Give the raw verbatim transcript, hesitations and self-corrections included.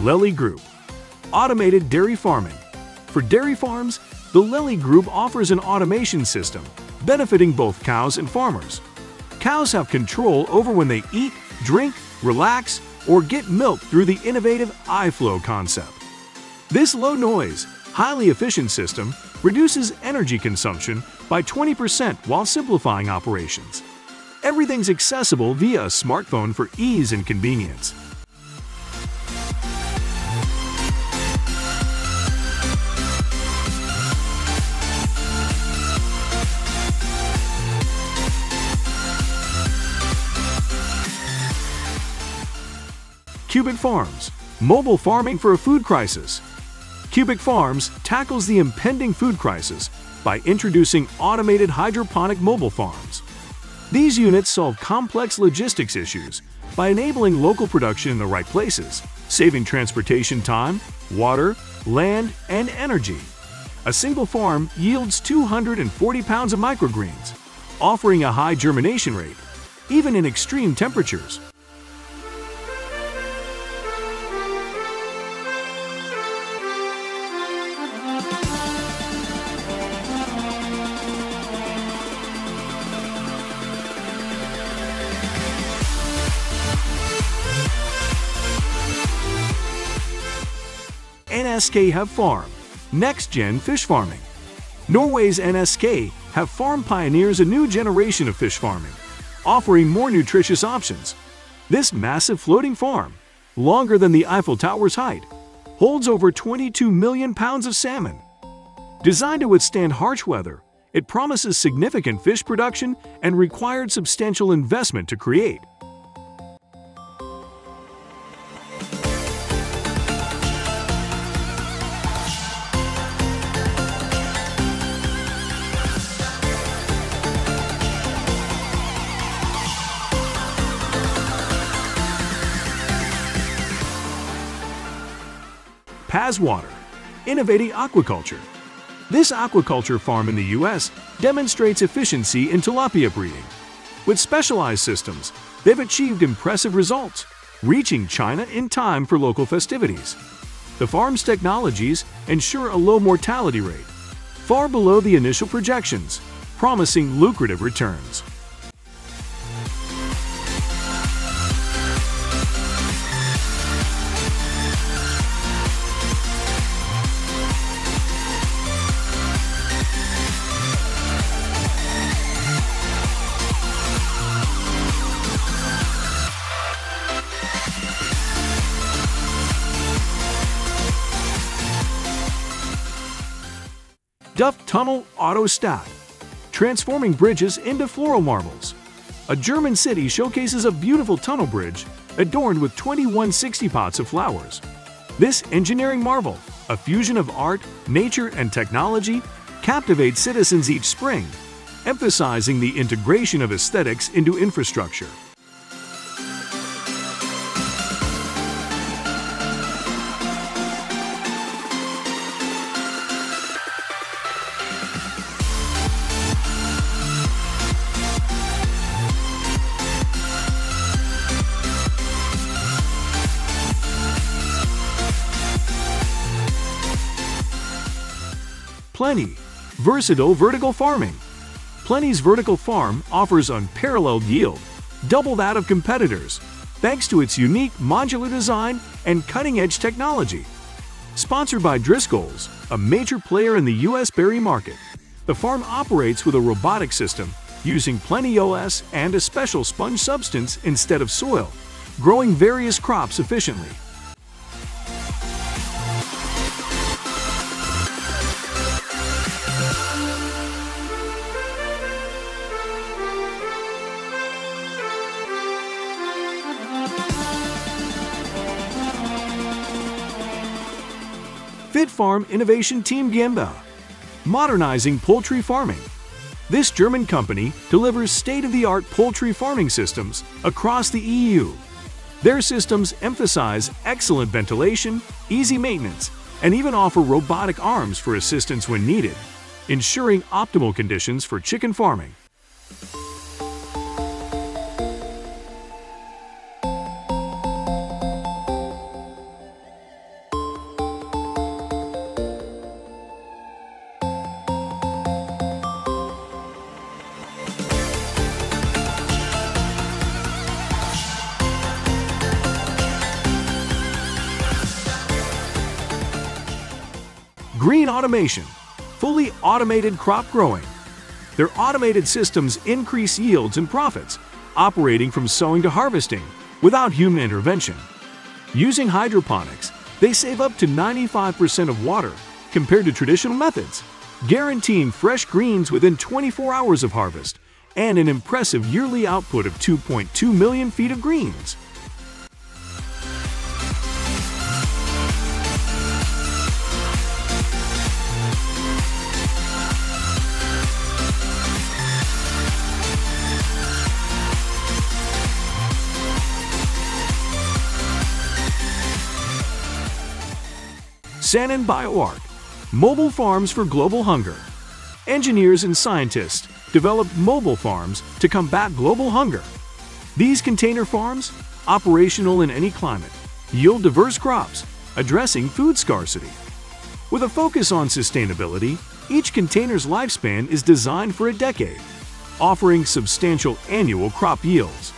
Lely Group. Automated dairy farming. For dairy farms, the Lely Group offers an automation system, benefiting both cows and farmers. Cows have control over when they eat, drink, relax, or get milk through the innovative iFlow concept. This low-noise, highly efficient system reduces energy consumption by twenty percent while simplifying operations. Everything's accessible via a smartphone for ease and convenience. Cubic Farms, mobile farming for a food crisis. Cubic Farms tackles the impending food crisis by introducing automated hydroponic mobile farms. These units solve complex logistics issues by enabling local production in the right places, saving transportation time, water, land, and energy. A single farm yields two hundred forty pounds of microgreens, offering a high germination rate, even in extreme temperatures. N S K Havfarm, next-gen fish farming. Norway's N S K Havfarm pioneers a new generation of fish farming, offering more nutritious options. This massive floating farm, longer than the Eiffel Tower's height, holds over twenty-two million pounds of salmon. Designed to withstand harsh weather, it promises significant fish production and required substantial investment to create. Paz Water, innovating aquaculture. This aquaculture farm in the U S demonstrates efficiency in tilapia breeding. With specialized systems, they've achieved impressive results, reaching China in time for local festivities. The farm's technologies ensure a low mortality rate, far below the initial projections, promising lucrative returns. Dufttunnel Autostadt, transforming bridges into floral marbles. A German city showcases a beautiful tunnel bridge adorned with twenty-one sixty pots of flowers. This engineering marvel, a fusion of art, nature, and technology, captivates citizens each spring, emphasizing the integration of aesthetics into infrastructure. Plenty, versatile vertical farming. Plenty's vertical farm offers unparalleled yield, double that of competitors, thanks to its unique modular design and cutting-edge technology. Sponsored by Driscoll's, a major player in the U S berry market, the farm operates with a robotic system using Plenty O S and a special sponge substance instead of soil, growing various crops efficiently. F I T Farm Innovation Team GmbH, modernizing poultry farming. This German company delivers state-of-the-art poultry farming systems across the E U. Their systems emphasize excellent ventilation, easy maintenance, and even offer robotic arms for assistance when needed, ensuring optimal conditions for chicken farming. Green Automation, fully automated crop growing. Their automated systems increase yields and profits, operating from sowing to harvesting without human intervention. Using hydroponics, they save up to ninety-five percent of water compared to traditional methods, guaranteeing fresh greens within twenty-four hours of harvest and an impressive yearly output of two point two million feet of greens. SANANBIO ARK, mobile farms for global hunger. Engineers and scientists developed mobile farms to combat global hunger. These container farms, operational in any climate, yield diverse crops, addressing food scarcity. With a focus on sustainability, each container's lifespan is designed for a decade, offering substantial annual crop yields.